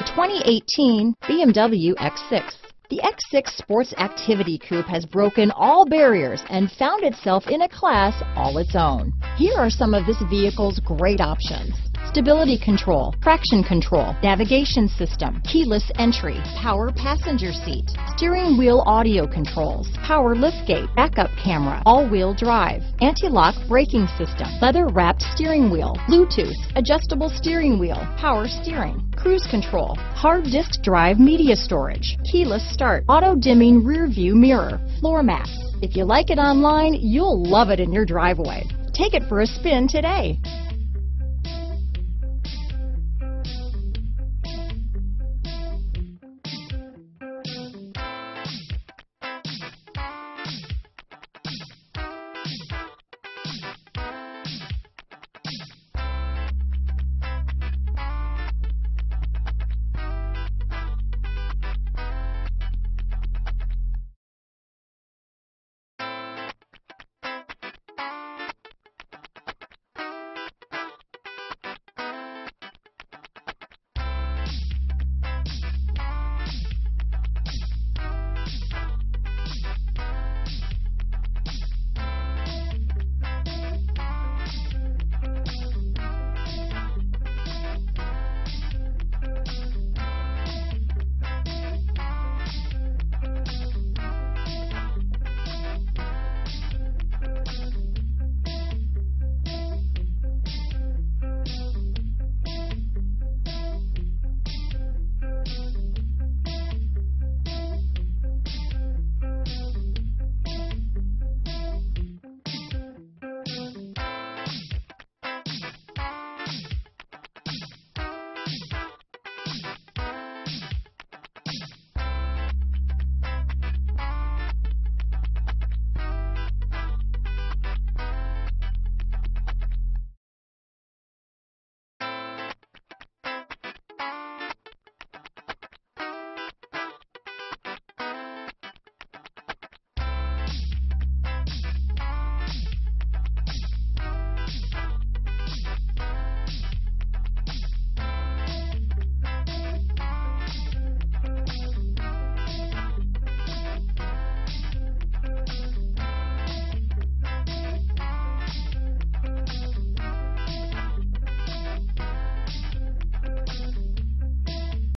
The 2018 BMW X6. The X6 Sports Activity Coupe has broken all barriers and found itself in a class all its own. Here are some of this vehicle's great options: stability control, traction control, navigation system, keyless entry, power passenger seat, steering wheel audio controls, power liftgate, backup camera, all-wheel drive, anti-lock braking system, leather-wrapped steering wheel, Bluetooth, adjustable steering wheel, power steering, cruise control, hard disk drive media storage, keyless start, auto-dimming rear-view mirror, floor mats. If you like it online, you'll love it in your driveway. Take it for a spin today.